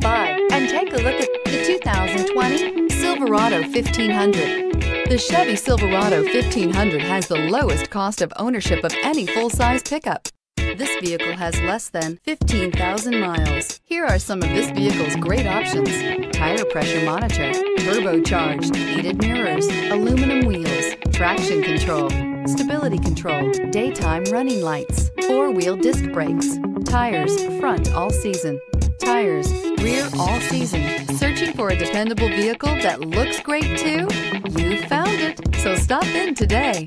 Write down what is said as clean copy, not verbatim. stop by and take a look at the 2020 Silverado 1500. The Chevy Silverado 1500 has the lowest cost of ownership of any full-size pickup. This vehicle has less than 15,000 miles. Here are some of this vehicle's great options: tire pressure monitor, turbocharged, heated mirrors, aluminum wheels, traction control, stability control, daytime running lights, four-wheel disc brakes, tires front all season, tires rear all season. Searching for a dependable vehicle that looks great too? You found it, so stop in today.